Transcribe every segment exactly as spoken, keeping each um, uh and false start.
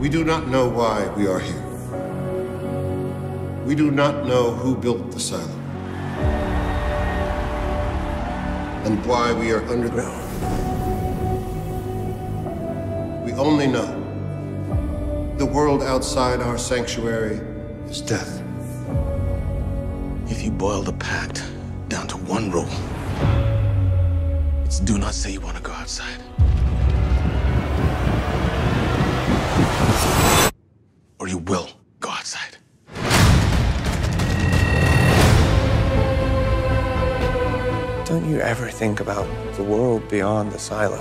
We do not know why we are here. We do not know who built the silo and why we are underground. We only know the world outside our sanctuary is death. If you boil the pact down to one rule, it's do not say you want to go outside. Or you will go outside. Don't you ever think about the world beyond the silo?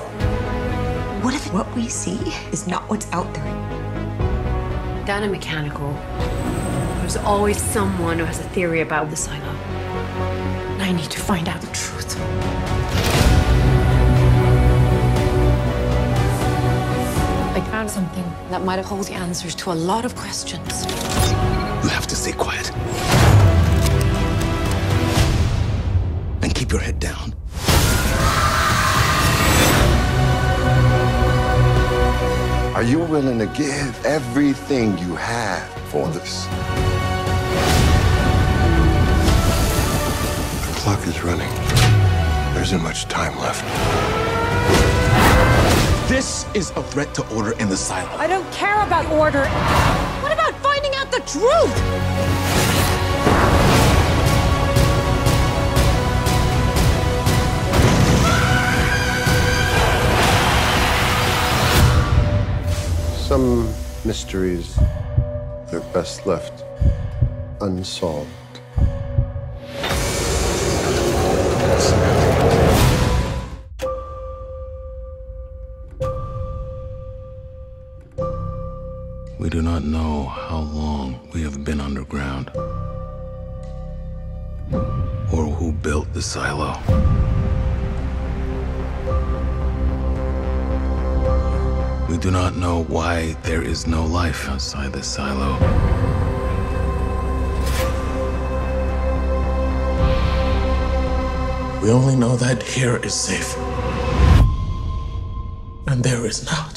What if what we see is not what's out there? Down in Mechanical, there's always someone who has a theory about the silo. And I need to find out the truth. Found something that might hold the answers to a lot of questions. You have to stay quiet. And keep your head down. Are you willing to give everything you have for this? The clock is running. There isn't much time left. This is a threat to order in the silo. I don't care about order. What about finding out the truth? Some mysteries, they're best left unsolved. We do not know how long we have been underground, or who built the silo. We do not know why there is no life outside the silo. We only know that here is safe, and there is not.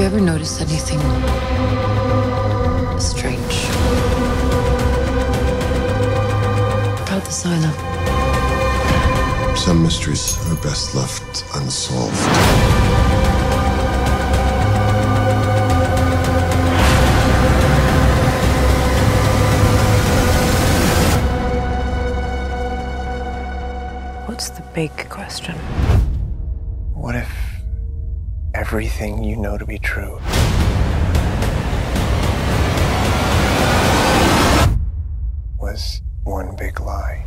Have you ever noticed anything strange about the silo? Some mysteries are best left unsolved. What's the big question? What if everything you know to be true was one big lie?